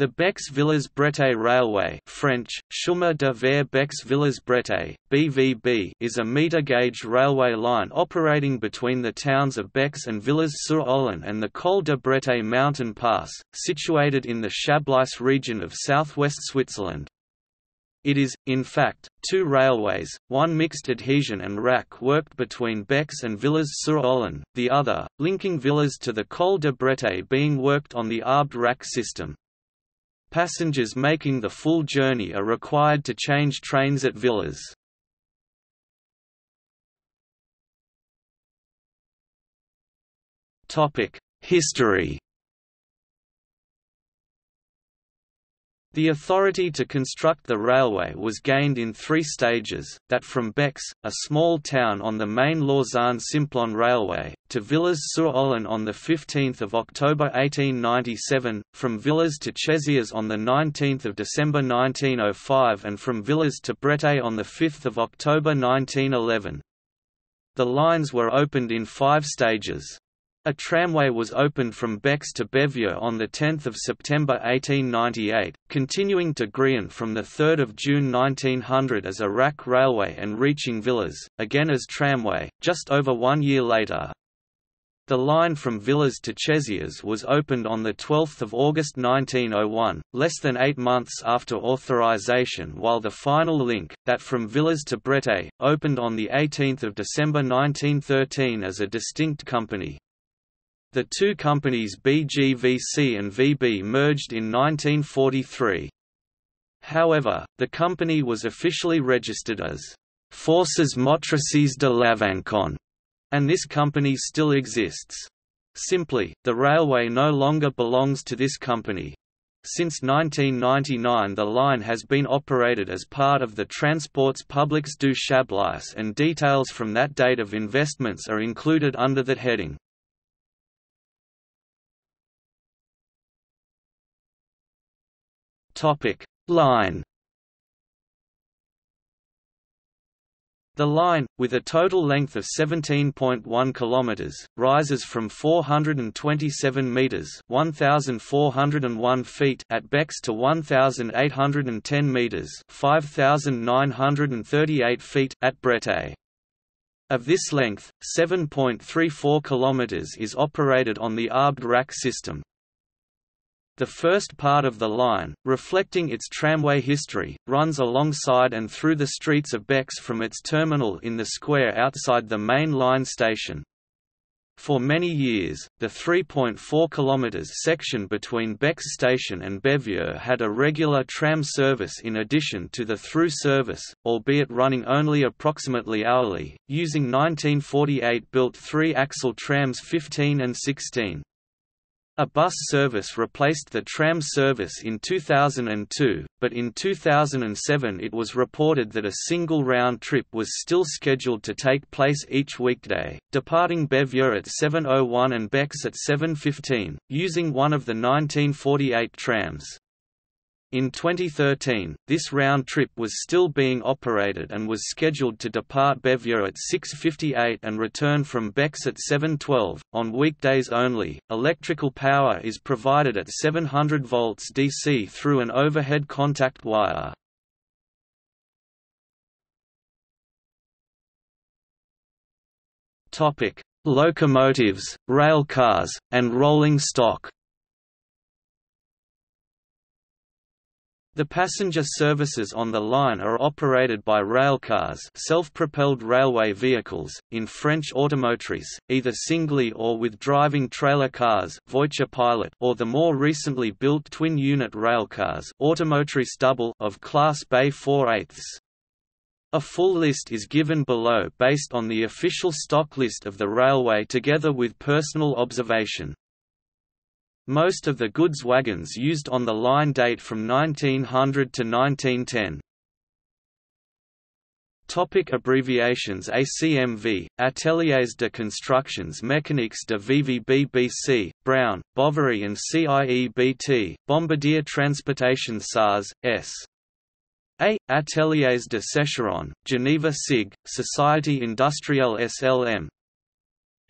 The Bex-Villars-Bretaye Railway, French Chemin de vers Bex-Villars-Bretaye (BVB), is a meter-gauge railway line operating between the towns of Bex and Villars-sur-Ollon and the Col de Bretaye mountain pass, situated in the Chablais region of southwest Switzerland. It is, in fact, two railways, one mixed adhesion and rack worked between Bex and Villars-sur-Ollon, the other, linking Villars to the Col de Bretaye, being worked on the Abt rack system. Passengers making the full journey are required to change trains at Villars. History. The authority to construct the railway was gained in three stages, that from Bex, a small town on the main Lausanne-Simplon railway, to Villars-sur-Ollon on 15 October 1897, from Villars to Chesières on 19 December 1905 and from Villars to Bretaye on 5 October 1911. The lines were opened in five stages. A tramway was opened from Bex to Bévieux on 10 September 1898, continuing to Grian from 3 June 1900 as a rack railway and reaching Villars, again as tramway, just over 1 year later. The line from Villars to Chesières was opened on 12 August 1901, less than 8 months after authorization, while the final link, that from Villars to Bretaye, opened on 18 December 1913 as a distinct company. The two companies BGVC and VB merged in 1943. However, the company was officially registered as Forces Motrices de Lavancon, and this company still exists. Simply, the railway no longer belongs to this company. Since 1999 the line has been operated as part of the Transports Publics du Chablais, and details from that date of investments are included under that heading. Line. The line, with a total length of 17.1 kilometers, rises from 427 meters (1,401 feet) at Bex to 1,810 meters (5,938 feet) at Bretaye. Of this length, 7.34 kilometers is operated on the Abt rack system. The first part of the line, reflecting its tramway history, runs alongside and through the streets of Bex from its terminal in the square outside the main line station. For many years, the 3.4 km section between Bex station and Bévieux had a regular tram service in addition to the through service, albeit running only approximately hourly, using 1948-built three-axle trams 15 and 16. A bus service replaced the tram service in 2002, but in 2007 it was reported that a single round trip was still scheduled to take place each weekday, departing Bévieux at 7:01 and Bex at 7:15, using one of the 1948 trams. In 2013, this round trip was still being operated and was scheduled to depart Bévieux at 6:58 and return from Bex at 7:12. On weekdays only, electrical power is provided at 700 volts DC through an overhead contact wire. Topic: Locomotives, railcars, and rolling stock. The passenger services on the line are operated by railcars, self-propelled railway vehicles, in French automotrices, either singly or with driving trailer cars, Voitcherpilot, or the more recently built twin-unit railcars, automotrice double of Class B4/8s. A full list is given below based on the official stock list of the railway together with personal observation. Most of the goods wagons used on the line date from 1900 to 1910. Topic abbreviations: ACMV, Ateliers de Constructions Mécaniques de Vivi, BBC, Brown, Bovary and CIEBT, Bombardier Transportation SARS, S. A. Ateliers de Sèvres, Geneva SIG, Society Industrielle SLM.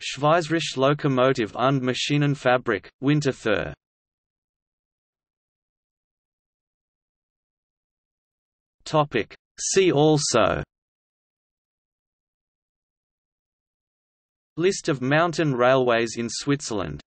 Schweizerische Lokomotive und Maschinenfabrik, Winterthur. See also: List of mountain railways in Switzerland.